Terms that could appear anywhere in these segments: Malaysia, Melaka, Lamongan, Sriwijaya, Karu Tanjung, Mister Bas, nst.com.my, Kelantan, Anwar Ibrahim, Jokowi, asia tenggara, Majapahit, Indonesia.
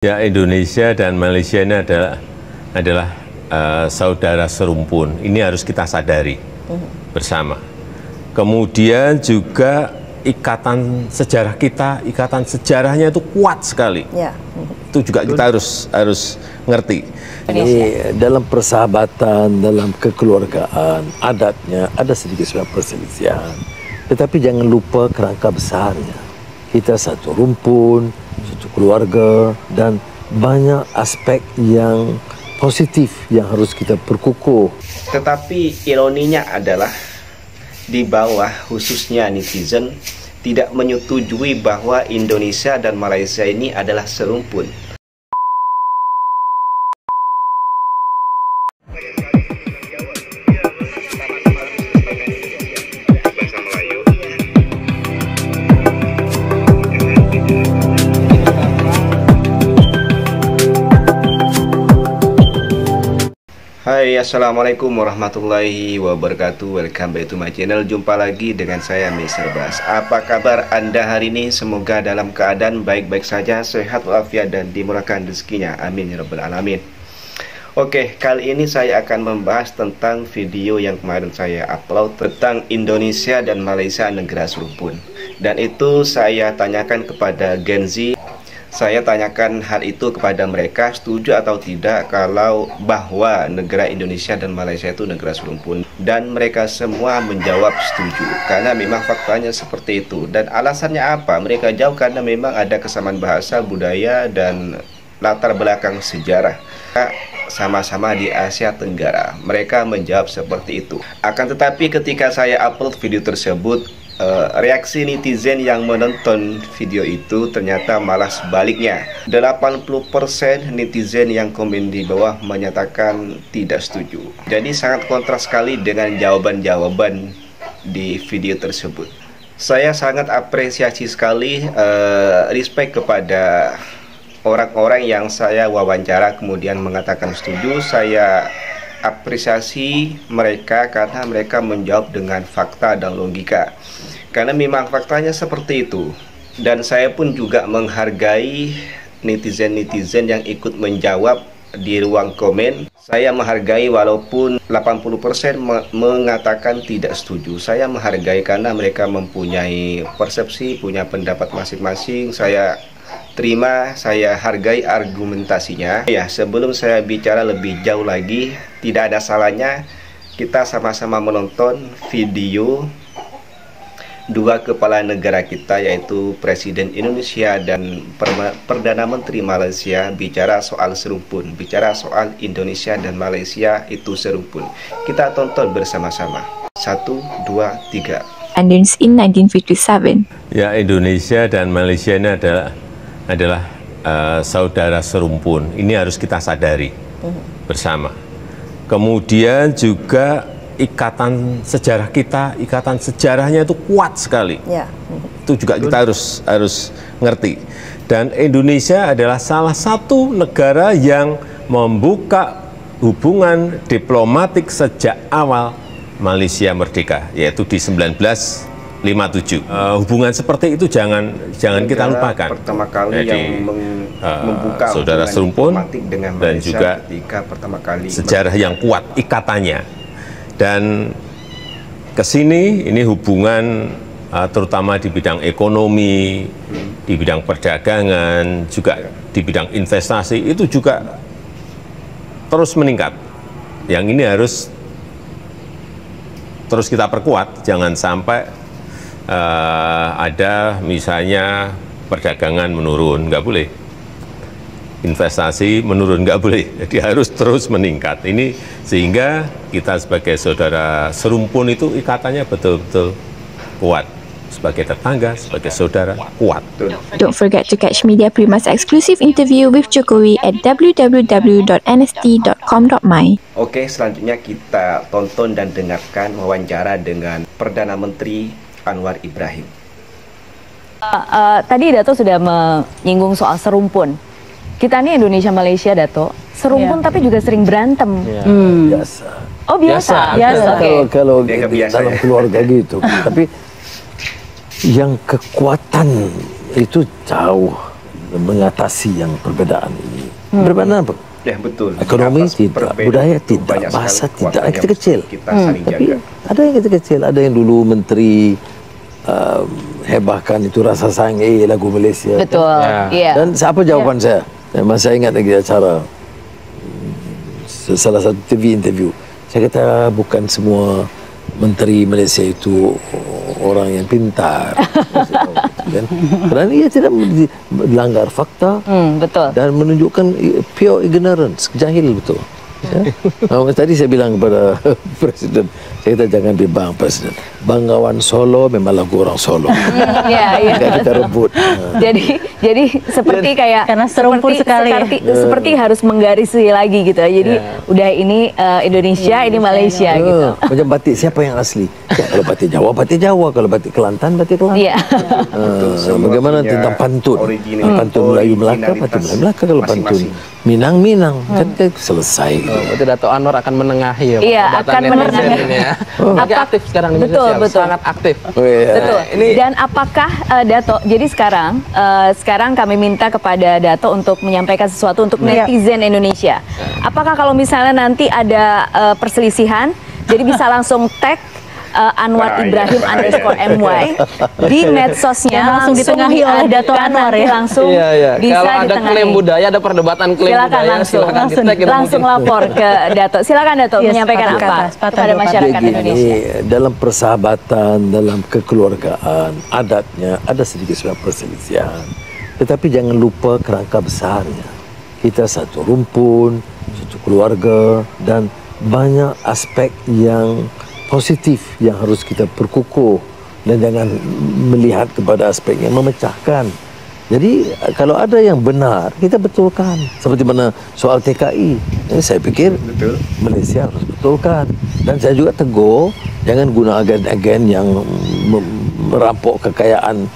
Ya, Indonesia dan Malaysia ini adalah saudara serumpun. Ini harus kita sadari bersama. Kemudian juga ikatan sejarah kita, ikatan sejarahnya itu kuat sekali. Ya. Itu juga kita harus ngerti. Ini dalam persahabatan, dalam kekeluargaan, adatnya ada sedikit perselisihan. Tetapi jangan lupa kerangka besarnya. Kita satu rumpun, satu keluarga, dan banyak aspek yang positif yang harus kita perkukuh. Tetapi ironinya adalah di bawah, khususnya netizen, tidak menyetujui bahwa Indonesia dan Malaysia ini adalah serumpun. Hai, assalamualaikum warahmatullahi wabarakatuh. Welcome back to my channel. Jumpa lagi dengan saya Mister Bas. Apa kabar Anda hari ini? Semoga dalam keadaan baik-baik saja, sehat walafiat dan dimurahkan rezekinya. Amin ya rabbal alamin. Oke, kali ini saya akan membahas tentang video yang kemarin saya upload tentang Indonesia dan Malaysia negara serumpun. Dan itu saya tanyakan kepada Gen Z. Saya tanyakan hal itu kepada mereka, setuju atau tidak kalau bahwa negara Indonesia dan Malaysia itu negara serumpun. Dan mereka semua menjawab setuju, karena memang faktanya seperti itu. Dan alasannya apa? Mereka jawab karena memang ada kesamaan bahasa, budaya, dan latar belakang sejarah. Sama-sama di Asia Tenggara, mereka menjawab seperti itu. Akan tetapi ketika saya upload video tersebut, reaksi netizen yang menonton video itu ternyata malah sebaliknya. 80% netizen yang komen di bawah menyatakan tidak setuju. Jadi sangat kontras sekali dengan jawaban-jawaban di video tersebut. Saya sangat apresiasi sekali, respect kepada orang-orang yang saya wawancara kemudian mengatakan setuju. Saya apresiasi mereka karena mereka menjawab dengan fakta dan logika, karena memang faktanya seperti itu. Dan saya pun juga menghargai netizen-netizen yang ikut menjawab di ruang komen. Saya menghargai walaupun 80% mengatakan tidak setuju. Saya menghargai karena mereka mempunyai persepsi, punya pendapat masing-masing. Saya terima, saya hargai argumentasinya. Ya, sebelum saya bicara lebih jauh lagi, tidak ada salahnya kita sama-sama menonton video dua kepala negara kita, yaitu Presiden Indonesia dan Perdana Menteri Malaysia, bicara soal serumpun, bicara soal Indonesia dan Malaysia itu serumpun. Kita tonton bersama-sama. 1, 2, 3. And in 1957. Ya, Indonesia dan Malaysia ini adalah saudara serumpun. Ini harus kita sadari bersama. Kemudian juga ikatan sejarah kita, ikatan sejarahnya itu kuat sekali. Ya. Itu juga kita harus ngerti. Dan Indonesia adalah salah satu negara yang membuka hubungan diplomatik sejak awal Malaysia merdeka, yaitu di 1957. Hubungan seperti itu jangan kita lupakan. Pertama kali jadi, yang membuka saudara serumpun dengan Malaysia, dan juga pertama kali sejarah yang kuat ikatannya. Dan kesini ini hubungan terutama di bidang ekonomi, di bidang perdagangan, juga di bidang investasi itu juga terus meningkat. Yang ini harus terus kita perkuat, jangan sampai ada misalnya perdagangan menurun, nggak boleh. Investasi menurun, nggak boleh. Jadi harus terus meningkat. Ini sehingga kita sebagai saudara serumpun itu ikatannya betul-betul kuat. Sebagai tetangga, sebagai saudara, kuat. Don't forget to catch Media Prima's exclusive interview with Jokowi at www.nst.com.my. Oke, selanjutnya kita tonton dan dengarkan wawancara dengan Perdana Menteri Anwar Ibrahim. Tadi Dato sudah menyinggung soal serumpun. Kita nih Indonesia Malaysia, Dato, serumpun tapi juga sering berantem. Yeah. Biasa. Oh, biasa. Okay. Kalau biasa, dalam keluarga gitu. Tapi yang kekuatan itu jauh mengatasi yang perbedaan ini. Perbedaan apa? Ya, betul. Ekonomi tidak, budaya tidak, bahasa tidak, yang kecil-kecil. Tapi ada yang kecil-kecil, ada yang dulu menteri hebahkan itu rasa sange lagu Malaysia. Betul. Kan? Yeah. Dan apa jawaban saya? Memang saya ingat lagi acara salah satu TV interview. Saya kata bukan semua menteri Malaysia itu orang yang pintar. Dan kerana ia tidak melanggar fakta, betul, dan menunjukkan pure ignorance, jahil betul. Ya? Tadi saya bilang kepada Presiden, saya kata jangan bimbang Presiden, banggawan Solo memang lagu orang Solo. Kita rebut. Jadi seperti kayak karena serumpun seperti harus menggarisi lagi gitu. Jadi udah ini Indonesia, ini Malaysia gitu. Macam batik siapa yang asli? Ya, kalau batik Jawa, batik Jawa. Kalau batik Kelantan, batik Kelantan. Bagaimana tentang pantun? Pantun Melayu Melaka, pantun Melayu Melaka. Kalau pantun Minang, Minang. Kan selesai. Berarti Dato' Anwar akan menengahi ya. Iya, akan menengahi. Agak aktif sekarang di media sosial, sangat aktif. Betul. Dan apakah Dato', jadi sekarang kami minta kepada Dato' untuk menyampaikan sesuatu untuk netizen Indonesia. Apakah kalau misalnya nanti ada perselisihan, jadi bisa langsung tag Anwar Ibrahim _my di medsosnya, langsung ditengahi oleh Dato' Anwar ya. Langsung bisa kalau ada klaim budaya, ada perdebatan klaim budaya, langsung lapor ke Dato'. Silakan Dato' menyampaikan apa kepada masyarakat Indonesia. Dalam persahabatan, dalam kekeluargaan, adatnya ada sedikit perselisihan, tetapi jangan lupa kerangka besarnya. Kita satu rumpun, satu keluarga, dan banyak aspek yang positif yang harus kita perkukuh, dan jangan melihat kepada aspek yang memecahkan. Jadi kalau ada yang benar, kita betulkan. Seperti mana soal TKI, saya pikir betul, Malaysia harus betulkan. Dan saya juga tegur, jangan guna agen-agen yang merampok kekayaan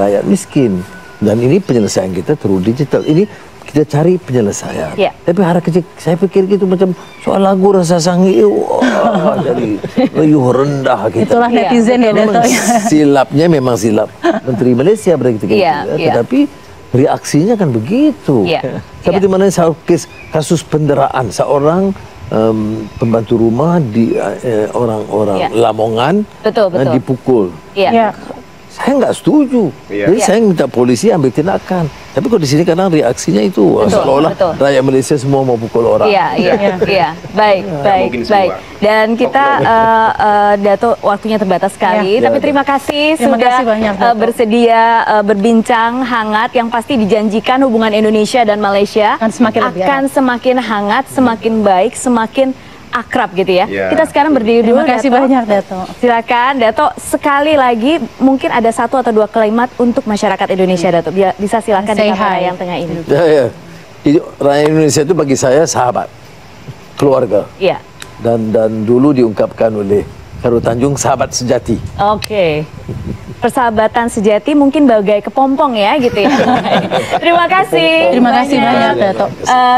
rakyat miskin. Dan ini penyelesaian kita through digital. Ini kita cari penyelesaian. Tapi harap kecil, saya pikir gitu macam soal lagu rasa sangi, dari riuh rendah kita. Itulah netizen ya Dato'. Silapnya memang silap menteri Malaysia begitu. Tetapi reaksinya kan begitu. Seperti mana kasus penderaan seorang pembantu rumah di orang-orang Lamongan, dipukul. Saya nggak setuju, jadi saya minta polisi ambil tindakan. Tapi kalau di sini kadang reaksinya itu seolah-olah rakyat Malaysia semua mau pukul orang. Baik. Dan kita Dato' waktunya terbatas sekali, tapi terima kasih sudah banyak, bersedia berbincang hangat. Yang pasti dijanjikan hubungan Indonesia dan Malaysia akan semakin hangat, semakin baik, semakin akrab gitu ya. Kita sekarang berdiri dulu. Terima kasih banyak Dato'. Silakan Dato', sekali lagi mungkin ada satu atau dua kalimat untuk masyarakat Indonesia Dato'. Bisa silakan dikatakan yang tengah ini. Rakyat Indonesia itu bagi saya sahabat, keluarga. Dan dulu diungkapkan oleh Karu Tanjung, sahabat sejati. Persahabatan sejati mungkin bagai kepompong ya gitu ya. Terima kasih. Terima kasih banyak Dato'.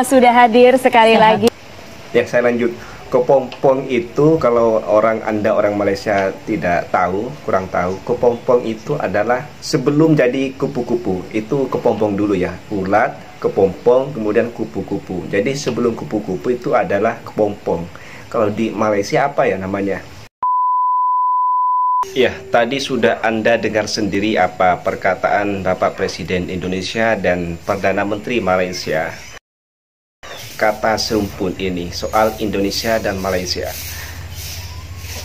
Sudah hadir sekali lagi. Ya, saya lanjut. Kepompong itu kalau orang Malaysia tidak tahu, kurang tahu, kepompong itu adalah sebelum jadi kupu-kupu, itu kepompong dulu ya, ulat, kepompong, kemudian kupu-kupu. Jadi sebelum kupu-kupu itu adalah kepompong. Kalau di Malaysia apa ya namanya? Ya, tadi sudah Anda dengar sendiri apa perkataan Bapak Presiden Indonesia dan Perdana Menteri Malaysia. Kata sempun ini soal Indonesia dan Malaysia.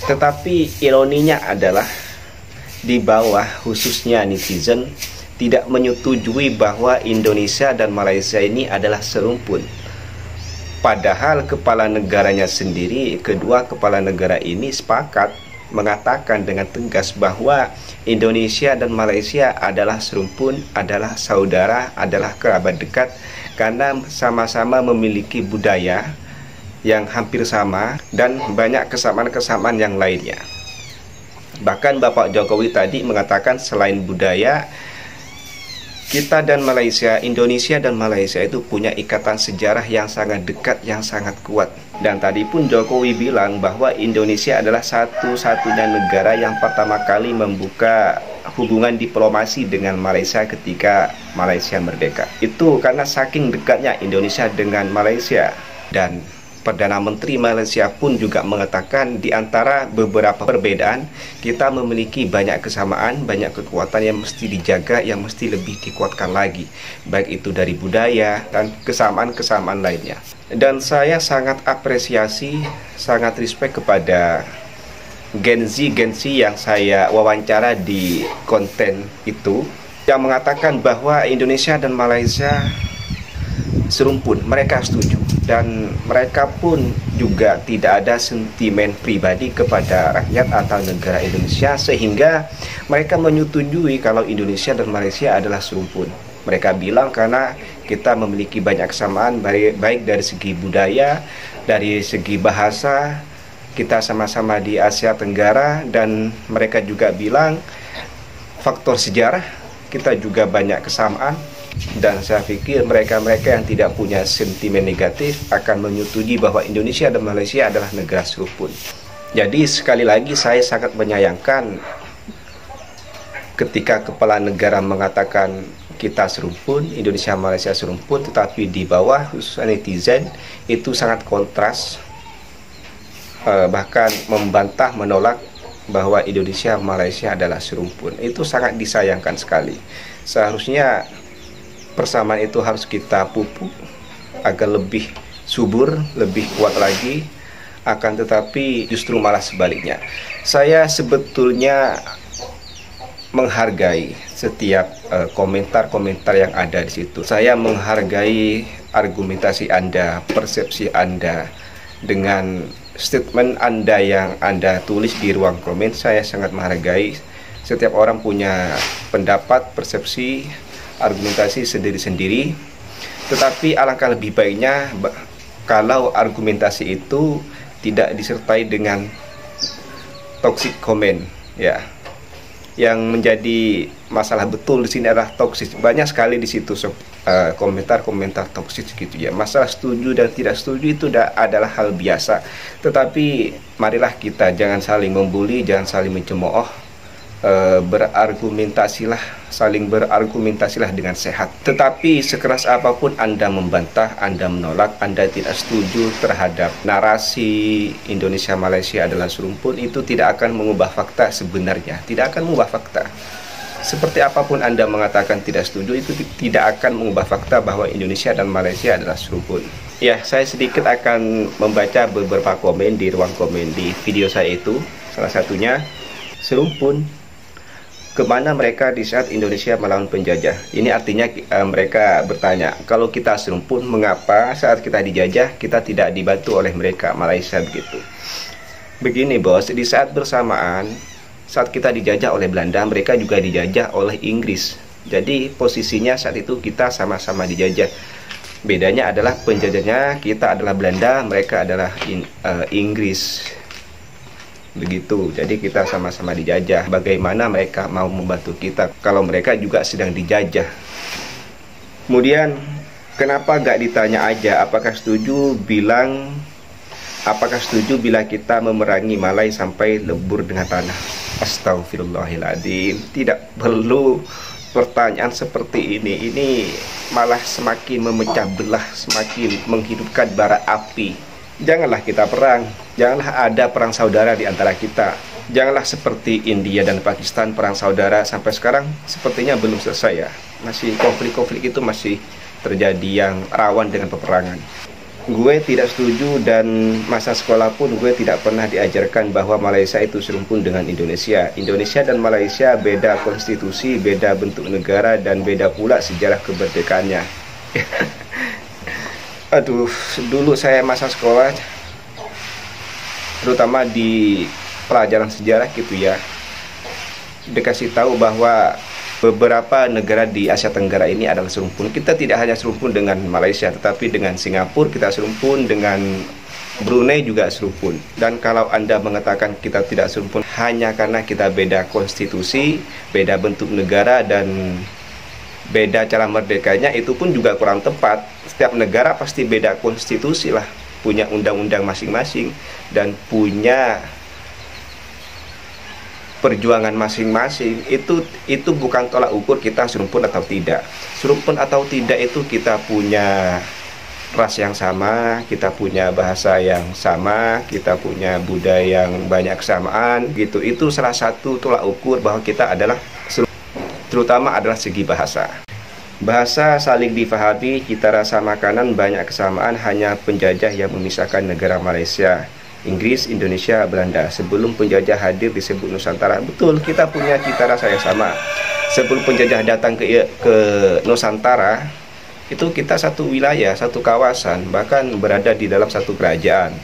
Tetapi ironinya adalah di bawah khususnya netizen tidak menyetujui bahwa Indonesia dan Malaysia ini adalah serumpun. Padahal kepala negaranya sendiri, kedua kepala negara ini sepakat mengatakan dengan tegas bahwa Indonesia dan Malaysia adalah serumpun, adalah saudara, adalah kerabat dekat, karena sama-sama memiliki budaya yang hampir sama dan banyak kesamaan-kesamaan yang lainnya. Bahkan Bapak Jokowi tadi mengatakan selain budaya, kita dan Malaysia, Indonesia dan Malaysia itu punya ikatan sejarah yang sangat dekat, yang sangat kuat. Dan tadi pun Jokowi bilang bahwa Indonesia adalah satu-satunya negara yang pertama kali membuka hubungan diplomasi dengan Malaysia ketika Malaysia merdeka. Itu karena saking dekatnya Indonesia dengan Malaysia. Dan Perdana Menteri Malaysia pun juga mengatakan di antara beberapa perbedaan, kita memiliki banyak kesamaan, banyak kekuatan yang mesti dijaga, yang mesti lebih dikuatkan lagi. Baik itu dari budaya dan kesamaan-kesamaan lainnya. Dan saya sangat apresiasi, sangat respect kepada Gen Z-Gen Z yang saya wawancara di konten itu, yang mengatakan bahwa Indonesia dan Malaysia serumpun. Mereka setuju, dan mereka pun juga tidak ada sentimen pribadi kepada rakyat atau negara Indonesia, sehingga mereka menyetujui kalau Indonesia dan Malaysia adalah serumpun. Mereka bilang karena kita memiliki banyak kesamaan, baik dari segi budaya, dari segi bahasa, kita sama-sama di Asia Tenggara, dan mereka juga bilang faktor sejarah kita juga banyak kesamaan. Dan saya pikir mereka-mereka yang tidak punya sentimen negatif akan menyetujui bahwa Indonesia dan Malaysia adalah negara serumpun. Jadi sekali lagi saya sangat menyayangkan ketika kepala negara mengatakan kita serumpun, Indonesia Malaysia serumpun, tetapi di bawah khususnya netizen itu sangat kontras, bahkan membantah, menolak bahwa Indonesia Malaysia adalah serumpun. Itu sangat disayangkan sekali. Seharusnya persamaan itu harus kita pupuk agar lebih subur, lebih kuat lagi. Akan tetapi justru malah sebaliknya. Saya sebetulnya menghargai setiap komentar-komentar yang ada di situ. Saya menghargai argumentasi Anda, persepsi Anda, dengan statement Anda yang Anda tulis di ruang komen. Saya sangat menghargai, setiap orang punya pendapat, persepsi, argumentasi sendiri-sendiri. Tetapi alangkah lebih baiknya kalau argumentasi itu tidak disertai dengan toxic comment, ya. Yang menjadi masalah betul di sini adalah toxic. Banyak sekali di situ komentar-komentar toksik gitu ya. Masalah setuju dan tidak setuju itu adalah hal biasa. Tetapi marilah kita jangan saling membuli, jangan saling mencemooh. Saling berargumentasilah dengan sehat. Tetapi sekeras apapun Anda membantah, Anda menolak, Anda tidak setuju terhadap narasi Indonesia Malaysia adalah serumpun, itu tidak akan mengubah fakta sebenarnya. Tidak akan mengubah fakta. Seperti apapun Anda mengatakan tidak setuju, itu tidak akan mengubah fakta bahwa Indonesia dan Malaysia adalah serumpun. Ya, saya sedikit akan membaca beberapa komen di ruang komen di video saya itu. Salah satunya, serumpun, kemana mereka di saat Indonesia melawan penjajah? Ini artinya mereka bertanya, kalau kita serumpun, mengapa saat kita dijajah kita tidak dibantu oleh mereka, Malaysia begitu. Begini bos, di saat bersamaan, saat kita dijajah oleh Belanda, mereka juga dijajah oleh Inggris. Jadi posisinya saat itu kita sama-sama dijajah. Bedanya adalah penjajahnya kita adalah Belanda, mereka adalah Inggris. Begitu, jadi kita sama-sama dijajah. Bagaimana mereka mau membantu kita kalau mereka juga sedang dijajah? Kemudian, kenapa gak ditanya aja apakah setuju bila kita memerangi Malay sampai lebur dengan tanah? Astagfirullahaladzim. Tidak perlu pertanyaan seperti ini. Ini malah semakin memecah belah, semakin menghidupkan bara api. Janganlah kita perang. Janganlah ada perang saudara di antara kita. Janganlah seperti India dan Pakistan, perang saudara sampai sekarang sepertinya belum selesai ya. Masih konflik-konflik itu masih terjadi yang rawan dengan peperangan. Gue tidak setuju, dan masa sekolah pun gue tidak pernah diajarkan bahwa Malaysia itu serumpun dengan Indonesia. Indonesia dan Malaysia beda konstitusi, beda bentuk negara, dan beda pula sejarah kemerdekaannya. Aduh, dulu saya masa sekolah, terutama di pelajaran sejarah gitu ya, dikasih tahu bahwa beberapa negara di Asia Tenggara ini adalah serumpun. Kita tidak hanya serumpun dengan Malaysia, tetapi dengan Singapura kita serumpun, dengan Brunei juga serumpun. Dan kalau Anda mengatakan kita tidak serumpun hanya karena kita beda konstitusi, beda bentuk negara, dan beda cara merdekanya, itu pun juga kurang tepat. Setiap negara pasti beda konstitusi lah, punya undang-undang masing-masing, dan punya perjuangan masing-masing itu bukan tolak ukur kita serumpun atau tidak. Serumpun atau tidak itu kita punya ras yang sama, kita punya bahasa yang sama, kita punya budaya yang banyak kesamaan gitu. Itu salah satu tolak ukur bahwa kita adalah terutama adalah segi bahasa. Bahasa saling difahami, cita rasa makanan banyak kesamaan, hanya penjajah yang memisahkan negara Malaysia, Inggris, Indonesia, Belanda. Sebelum penjajah hadir disebut Nusantara. Betul, kita punya cita rasa yang sama. Sebelum penjajah datang ke Nusantara, itu kita satu wilayah, satu kawasan, bahkan berada di dalam satu kerajaan.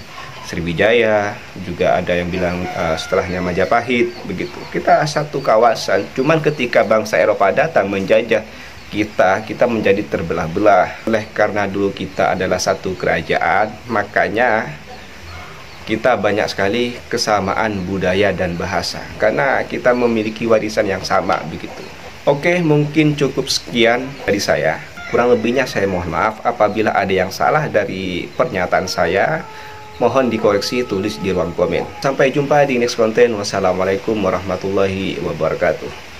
Sriwijaya, juga ada yang bilang setelahnya Majapahit, begitu. Kita satu kawasan, cuman ketika bangsa Eropa datang menjajah, kita menjadi terbelah-belah. Oleh karena dulu kita adalah satu kerajaan, makanya kita banyak sekali kesamaan budaya dan bahasa, karena kita memiliki warisan yang sama begitu. Oke, mungkin cukup sekian dari saya. Kurang lebihnya saya mohon maaf apabila ada yang salah dari pernyataan saya. Mohon dikoreksi, tulis di ruang komen. Sampai jumpa di next konten. Wassalamualaikum warahmatullahi wabarakatuh.